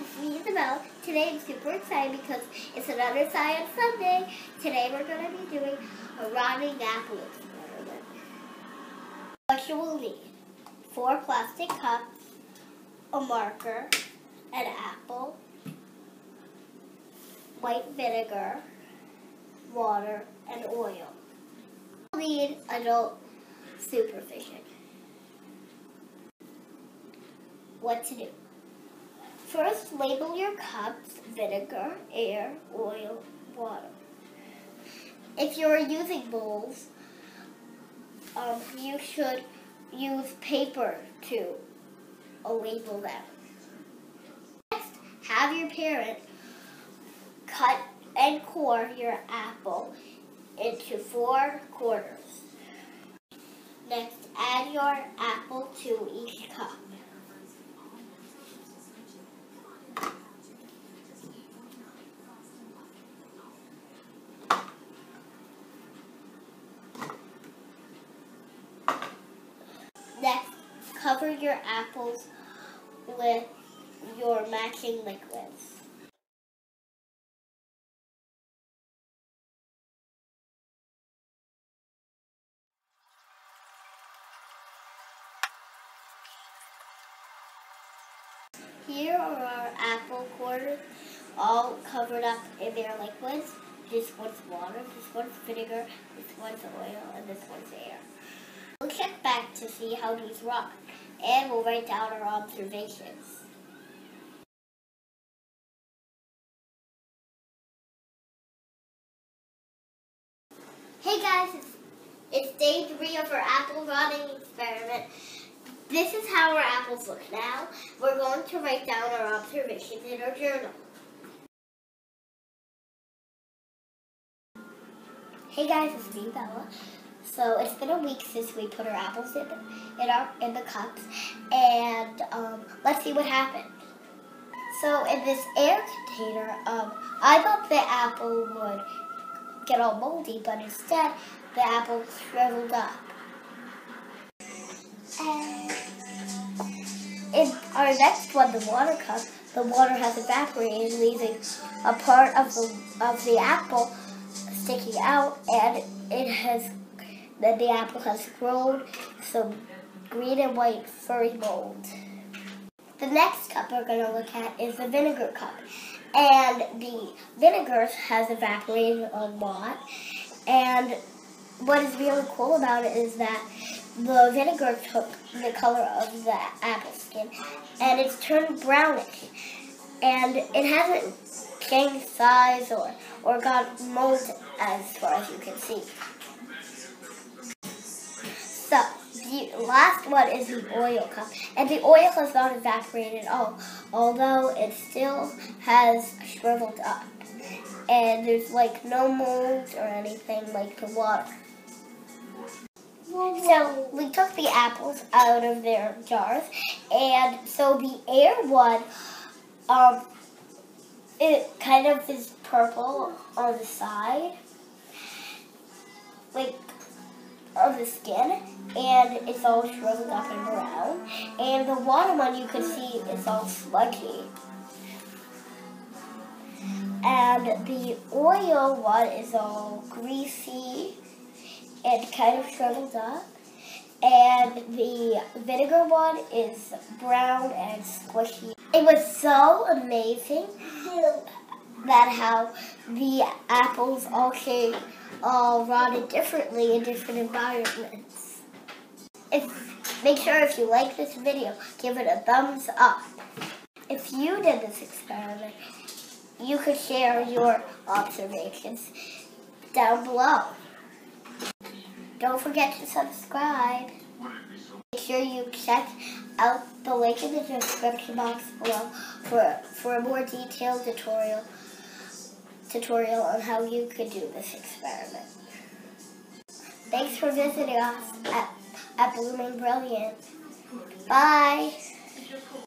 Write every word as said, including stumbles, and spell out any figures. it's me, Isabel. Today I'm super excited because it's another Science Sunday. Today we're going to be doing a rounding apple experiment. What you will need: four plastic cups, a marker, an apple, white vinegar, water, and oil. You'll need adult supervision. What to do. First, label your cups: vinegar, air, oil, water. If you're using bowls, um, you should use paper to label them. Next, have your parent cut and core your apple into four quarters. Next, add your apple to each cup. Next, cover your apples with your matching liquids. Here are our apple quarters, all covered up in their liquids. This one's water, this one's vinegar, this one's oil, and this one's air. We'll check back to see how these rock, and we'll write down our observations. Hey guys, it's, it's day three of our apple rotting experiment. This is how our apples look now. We're going to write down our observations in our journal. Hey guys, it's me, Bella. So it's been a week since we put our apples in, in, our, in the cups, and um, let's see what happened. So in this air container, um, I thought the apple would get all moldy, but instead the apple shriveled up. And in our next one, the water cup, the water has evaporated, leaving a part of the, of the apple sticking out, and it has Then the apple has grown some green and white furry mold. The next cup we're going to look at is the vinegar cup. And the vinegar has evaporated a lot. And what is really cool about it is that the vinegar took the color of the apple skin and it's turned brownish. And it hasn't changed size or, or got mold as far as you can see. So, the last one is the oil cup, and the oil has not evaporated at all, although it still has shriveled up, and there's like no molds or anything like the water. So, we took the apples out of their jars, and so the air one, um, it kind of is purple on the side, like of the skin, and it's all shriveled up and brown. And the water one, you can see it's all sludgy. And the oil one is all greasy and kind of shriveled up. And the vinegar one is brown and squishy. It was so amazing that how the apples all came all rotted differently in different environments. If, make sure if you like this video, give it a thumbs up. If you did this experiment, you could share your observations down below. Don't forget to subscribe. Make sure you check out the link in the description box below for, for a more detailed tutorial. tutorial on how you could do this experiment. Thanks for visiting us at, at Blooming Brilliant. Bye!